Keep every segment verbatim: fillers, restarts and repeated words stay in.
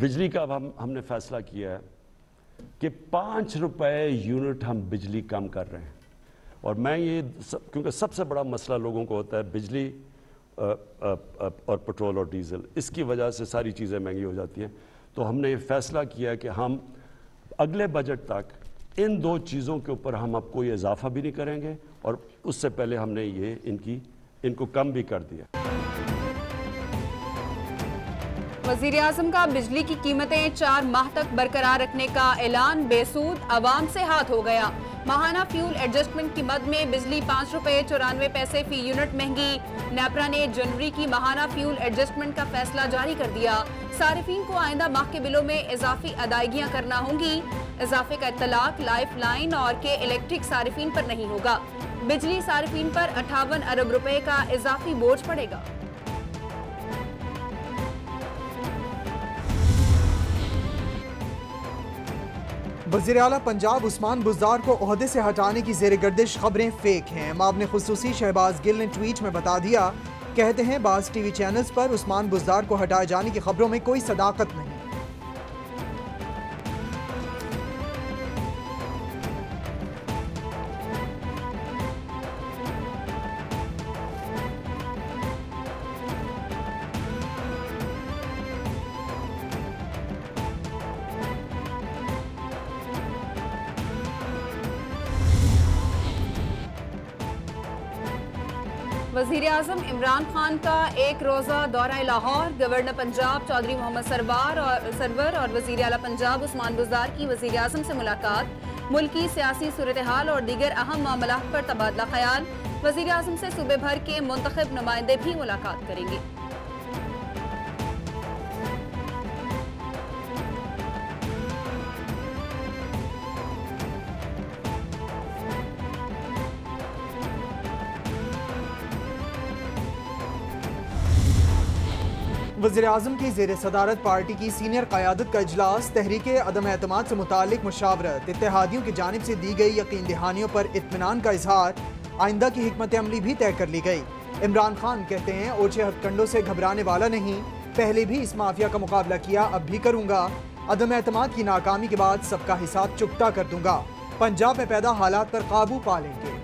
बिजली का अब हम हमने फैसला किया है कि पाँच रुपए यूनिट हम बिजली कम कर रहे हैं। और मैं ये सब, क्योंकि सबसे बड़ा मसला लोगों को होता है बिजली आ, आ, आ, और पेट्रोल और डीज़ल, इसकी वजह से सारी चीज़ें महंगी हो जाती हैं। तो हमने ये फैसला किया कि हम अगले बजट तक इन दो चीज़ों के ऊपर हम अब कोई इजाफा भी नहीं करेंगे, और उससे पहले हमने ये इनकी इनको कम भी कर दिया। वज़ीर आज़म का बिजली की कीमतें चार माह तक बरकरार रखने का ऐलान, बेसूद आवाम से हाथ हो गया। माहाना फ्यूल एडजस्टमेंट की मद में बिजली पाँच रुपये चौरानवे पैसे फी यूनिट महंगी। नेपरा ने जनवरी की माहाना फ्यूल एडजस्टमेंट का फैसला जारी कर दिया। सार्फिन को आइंदा माह के बिलों में इजाफी अदायगियाँ करना होंगी। इजाफे का इतलाक लाइफ लाइन और के इलेक्ट्रिक सार्फिन पर नहीं होगा। बिजली सार्फिन पर अट्ठावन अरब रुपये का इजाफी बोझ पड़ेगा। वज़ीर आला पंजाब उस्मान बुज़दार को ओहदे से हटाने की ज़ेर गर्दिश खबरें फेक हैं। मामले खुसूसी शहबाज गिल ने ट्वीट में बता दिया, कहते हैं बाज़ टीवी चैनल्स पर उस्मान बुज़दार को हटाए जाने की खबरों में कोई सदाकत नहीं। वज़ीर आज़म इमरान खान का एक रोज़ा दौरा लाहौर। गवर्नर पंजाब चौधरी मोहम्मद सरवार और सरवर और वज़ीर आला पंजाब उस्मान बुज़दार की वज़ीर आज़म से मुलाकात। मुल्की सियासी सूरत हाल और दीगर अहम मामलों पर तबादला ख्याल। वज़ीर आज़म से सूबे भर के मुंतखब नुमाइंदे भी मुलाकात करेंगे। वज़ीर आज़म की ज़ेर सदारत पार्टी की सीनियर क़यादत का इजलास। तहरीक अदम एतमाद से मुतालिक मुशावरत। इत्तेहादियों की जानिब से दी गई यकीन दहानियों पर इत्मीनान का इजहार। आइंदा की हिकमत अमली भी तय कर ली गई। इमरान खान कहते हैं ओछे हथकंडों से घबराने वाला नहीं, पहले भी इस माफिया का मुकाबला किया, अब भी करूँगा। अदम एतमाद की नाकामी के बाद सबका हिसाब चुकता कर दूँगा। पंजाब में पैदा हालात पर काबू पा लेंगे।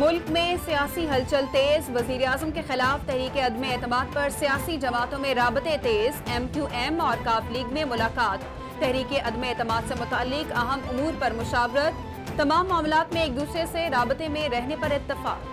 मुल्क में सियासी हलचल तेज। वज़ीर आज़म के खिलाफ तहरीक अदम एतमाद पर सियासी जमातों में राबते तेज। एम क्यू एम और काफ लीग में मुलाकात। तहरीक अदम एतमाद से मुतालिक अहम उमूर पर मुशावरत। तमाम मामलात में एक दूसरे से राबते में रहने पर इत्तफाक।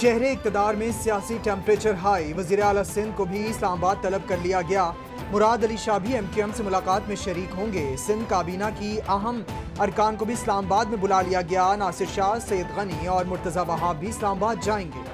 शहरे इक़्तिदार में सियासी टेम्परेचर हाई। वज़ीर आला सिंध को भी इस्लामाबाद तलब कर लिया गया। मुराद अली शाह भी एम क्यू एम से मुलाकात में शरीक होंगे। सिंध काबीना की अहम अरकान को भी इस्लामाबाद में बुला लिया गया। नासिर शाह, सैयद गनी और मुर्तज़ा वहाब भी इस्लामाबाद जाएंगे।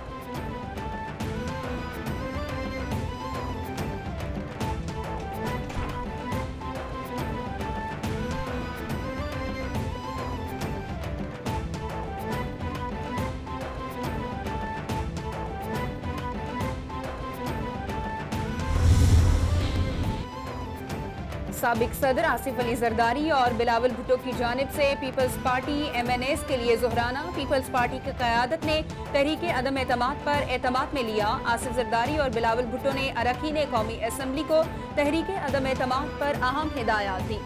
साबिक सदर आसिफ अली जरदारी और बिलावल भुट्टो की जानिब से Peoples Party M N S के लिए जोहराना। पीपल्स पार्टी की क़यादत ने तहरीक अदम एतमाद पर एतमाद में लिया। आसिफ जरदारी और बिलावल भुट्टो ने अरकीन कौमी असम्बली को तहरीक अदम एतमाद पर अहम हिदायत दी।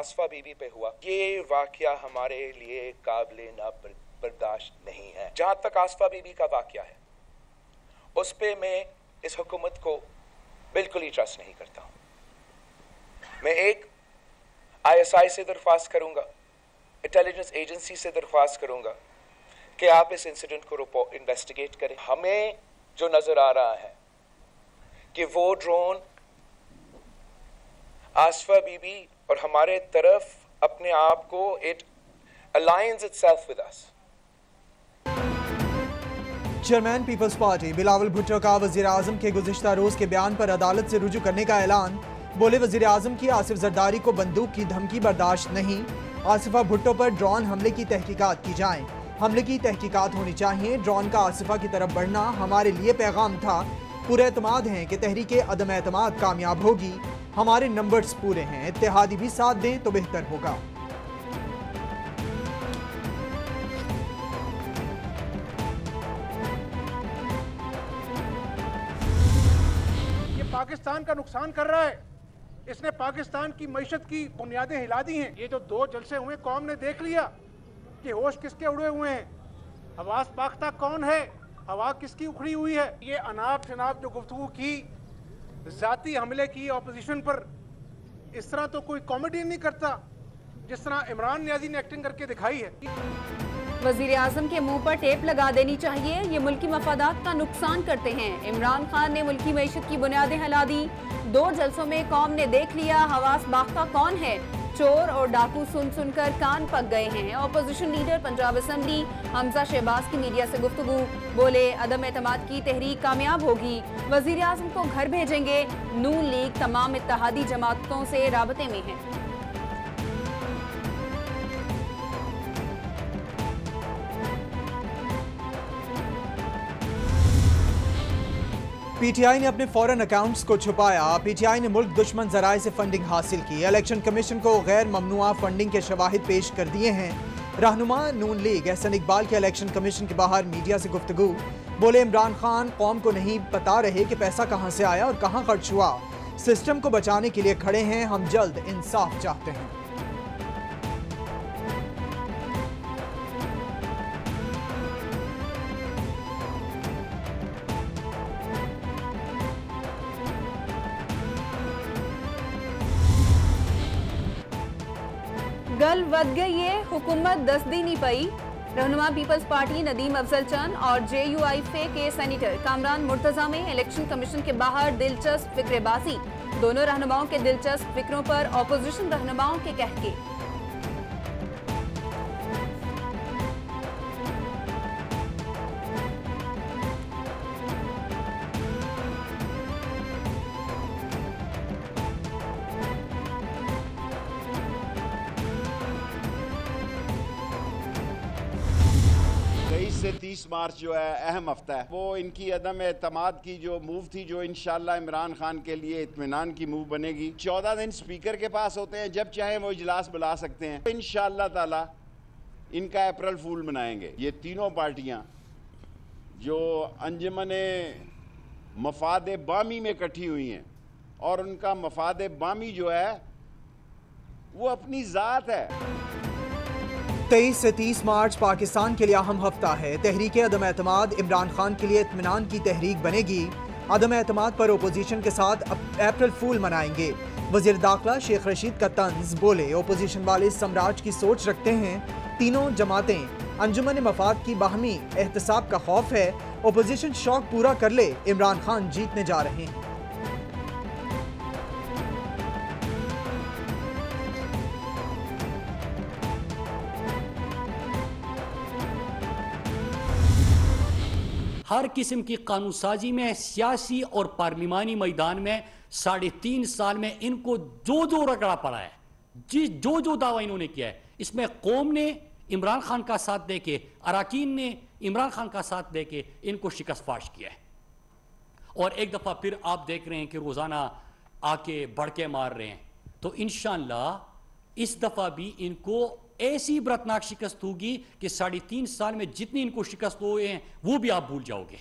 आसफा बीबी पे हुआ ये वाकया हमारे लिए काबिले ना बर्दाश्त नहीं है। जहां तक आसफा बीबी का वाकया है उस पे मैं इस हुकूमत को बिल्कुल ही ट्रस्ट नहीं करता हूं। मैं एक आई एस आई से दरख्वास्त करूंगा, इंटेलिजेंस एजेंसी से दरख्वास्त करूंगा कि आप इस इंसिडेंट को इन्वेस्टिगेट करें। हमें जो नजर आ रहा है कि वो ड्रोन आसफा बीबी और हमारे तरफ अपने आप को it alliance itself with us. Chairman peoples party Bilawal Bhutto का वजीर आजम के गुज़िश्ता रोज़ के बयान पर अदालत से रुजू करने का ऐलान। बोले वजीर आजम की आसिफ जरदारी को बंदूक की धमकी बर्दाश्त नहीं। आसिफा भुट्टो पर ड्रोन हमले की तहकीकात की जाए, हमले की तहकीकात होनी चाहिए। ड्रोन का आसिफा की तरफ बढ़ना हमारे लिए पैगाम था। पूरे एतमाद हैं कि तहरीक अदम एतमाद कामयाब होगी। हमारे नंबर्स पूरे हैं, इत्तेहादी भी साथ दें तो बेहतर होगा। ये पाकिस्तान का नुकसान कर रहा है, इसने पाकिस्तान की मईशत की बुनियादें हिला दी हैं। ये जो दो जलसे हुए कौम ने देख लिया कि होश किसके उड़े हुए हैं, हवास पाख्ता कौन है, हवा किसकी उखड़ी हुई है। ये अनाप शनाप जो गुफ्तगू की, जाती हमले की ऑपोजिशन पर, इस तरह तो कोई कॉमेडी नहीं करता जिस तरह इमरान नियाजी ने एक्टिंग करके दिखाई है। वजीर आजम के मुंह पर टेप लगा देनी चाहिए, ये मुल्की मफादात का नुकसान करते हैं। इमरान खान ने मुल्की मैशत की बुनियादें हिला दी। दो जलसों में कौम ने देख लिया हवास बाख्ता कौन है। चोर और डाकू सुन सुनकर कान पक गए हैं। Opposition leader Punjab assembly Hamza Shahbaz की मीडिया से गुफ्तगू। बोले अदम एतमाद की तहरीक कामयाब होगी, वजीर आजम को घर भेजेंगे। नून लीग तमाम इत्तेहादी जमातों से राबते में है। पीटीआई ने अपने फॉरेन अकाउंट्स को छुपाया। पीटीआई ने मुल्क दुश्मन जराए से फंडिंग हासिल की। इलेक्शन कमीशन को गैर ममनुआ फंडिंग के शवाहिद पेश कर दिए हैं। रहनुमा नून लीग हसन इकबाल के इलेक्शन कमीशन के बाहर मीडिया से गुफ्तगू। बोले इमरान खान कौम को नहीं बता रहे कि पैसा कहां से आया और कहां खर्च हुआ। सिस्टम को बचाने के लिए खड़े हैं, हम जल्द इंसाफ चाहते हैं। गल बद गई है, हुकूमत दस दिन ही पई। रहनुमा पीपल्स पार्टी नदीम अफजल चंद और जे यू आई के सेनेटर कामरान मुर्तजा में इलेक्शन कमीशन के बाहर दिलचस्प फिक्रबाजी। दोनों रहनुमाओं के दिलचस्प फिक्रों पर ऑपोजिशन रहनुमाओं के कहके। मार्च जो है अहम हफ्ता है, वो इनकी अदम एतमाद की जो मूव थी, जो इंशाल्लाह इमरान खान के लिए इत्मीनान की मूव बनेगी। चौदह दिन स्पीकर के पास होते हैं, जब चाहे वो इजलास बुला सकते हैं। इंशाल्लाह ताला इनका अप्रैल फूल मनाएंगे। ये तीनों पार्टियां जो अंजमने मफाद बामी में इकट्ठी हुई हैं, और उनका मफाद बामी जो है वो अपनी ज़ात है। तेईस से तीस मार्च पाकिस्तान के लिए अहम हफ्ता है। तहरीक अदम एतमाद इमरान खान के लिए इत्मीनान की तहरीक बनेगी। अदम एतमाद पर ओपोजिशन के साथ अप्रैल फूल मनाएंगे। वजीर दाखिला शेख रशीद का तंज। बोले ओपोजिशन वाले सम्राट की सोच रखते हैं। तीनों जमातें अंजुमन मफाद की बाहमी एहतसाब का खौफ है। ओपोजिशन शौक पूरा कर ले, इमरान खान जीतने जा रहे हैं। हर किस्म की कानून साजी में सियासी और पार्लिमानी मैदान में साढ़े तीन साल में इनको जो जो रगड़ा पड़ा है, जिस जो जो दावा इन्होंने किया है, इसमें कौम ने इमरान खान का साथ दे के, अराकीन ने इमरान खान का साथ दे के इनको शिकस्त फाश किया है। और एक दफ़ा फिर आप देख रहे हैं कि रोज़ाना आके भड़के मार रहे हैं। तो इंशाल्लाह इस दफ़ा भी इनको ऐसी बरतनाक शिकस्त होगी कि साढ़े तीन साल में जितनी इनको शिकस्त हुए हैं वो भी आप भूल जाओगे।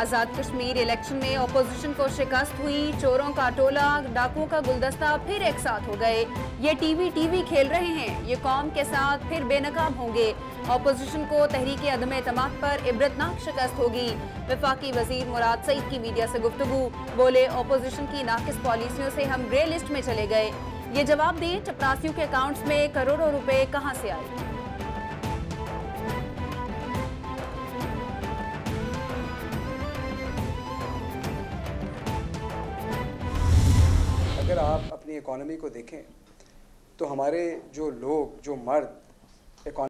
आजाद कश्मीर इलेक्शन में ऑपोजिशन को शिकस्त हुई। चोरों का टोला, डाकुओं का गुलदस्ता फिर एक साथ हो गए। ये टीवी टीवी खेल रहे हैं, ये कौम के साथ फिर बेनकाम होंगे। ऑपोजिशन को तहरीक अदम एतमाद पर इबरतनाक शिकस्त होगी। वफाकी वजीर मुराद सईद की मीडिया से गुफ्तगू। बोले ऑपोजिशन की नाकिस पॉलिसियों से हम ग्रे लिस्ट में चले गए। ये जवाब दें चपरासियों के अकाउंट्स में करोड़ों रुपए कहां से आए। अगर आप अपनी इकॉनमी को देखें तो हमारे जो लोग, जो मर्द